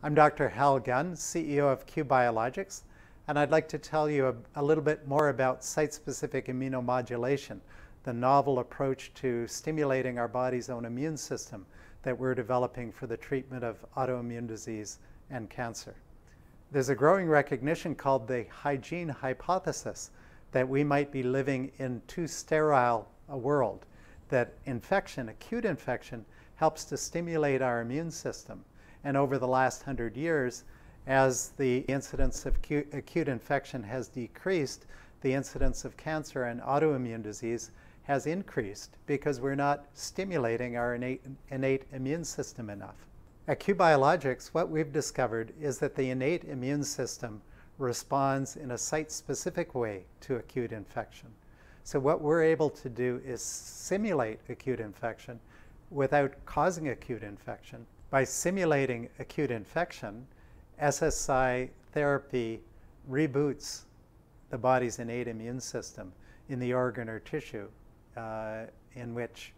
I'm Dr. Hal Gunn, CEO of Qu Biologics, and I'd like to tell you a little bit more about site-specific immunomodulation, the novel approach to stimulating our body's own immune system that we're developing for the treatment of autoimmune disease and cancer. There's a growing recognition called the hygiene hypothesis that we might be living in too sterile a world, that infection, acute infection, helps to stimulate our immune system. And over the last 100 years, as the incidence of acute infection has decreased, the incidence of cancer and autoimmune disease has increased because we're not stimulating our innate immune system enough. At Qu Biologics, what we've discovered is that the innate immune system responds in a site-specific way to acute infection. So what we're able to do is simulate acute infection without causing acute infection. By simulating acute infection, SSI therapy reboots the body's innate immune system in the organ or tissue in which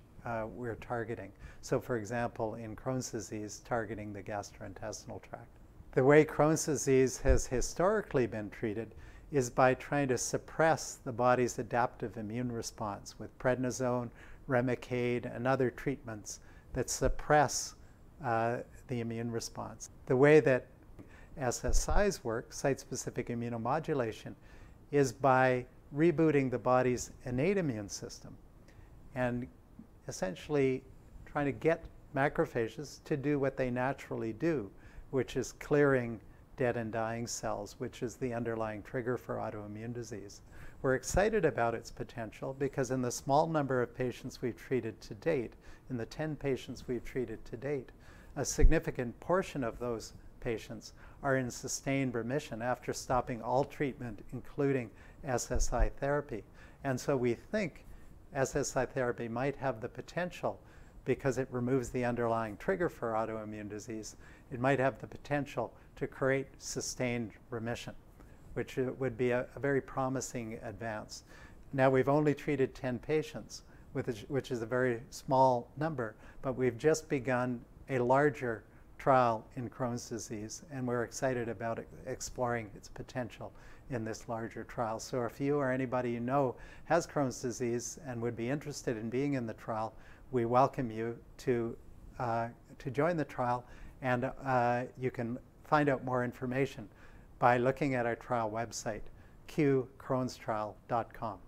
we're targeting. So for example, in Crohn's disease, targeting the gastrointestinal tract. The way Crohn's disease has historically been treated is by trying to suppress the body's adaptive immune response with prednisone, Remicade, and other treatments that suppress the immune response. The way that SSIs work, site-specific immunomodulation, is by rebooting the body's innate immune system and essentially trying to get macrophages to do what they naturally do, which is clearing dead and dying cells, which is the underlying trigger for autoimmune disease. We're excited about its potential because in the small number of patients we've treated to date, in the 10 patients we've treated to date, a significant portion of those patients are in sustained remission after stopping all treatment, including SSI therapy. And so we think SSI therapy might have the potential, because it removes the underlying trigger for autoimmune disease, it might have the potential to create sustained remission, which would be a very promising advance. Now, we've only treated 10 patients, which is a very small number, but we've just begun a larger trial in Crohn's disease, and we're excited about exploring its potential in this larger trial. So if you or anybody you know has Crohn's disease and would be interested in being in the trial, we welcome you to join the trial, and you can find out more information by looking at our trial website, qcrohnstrial.com.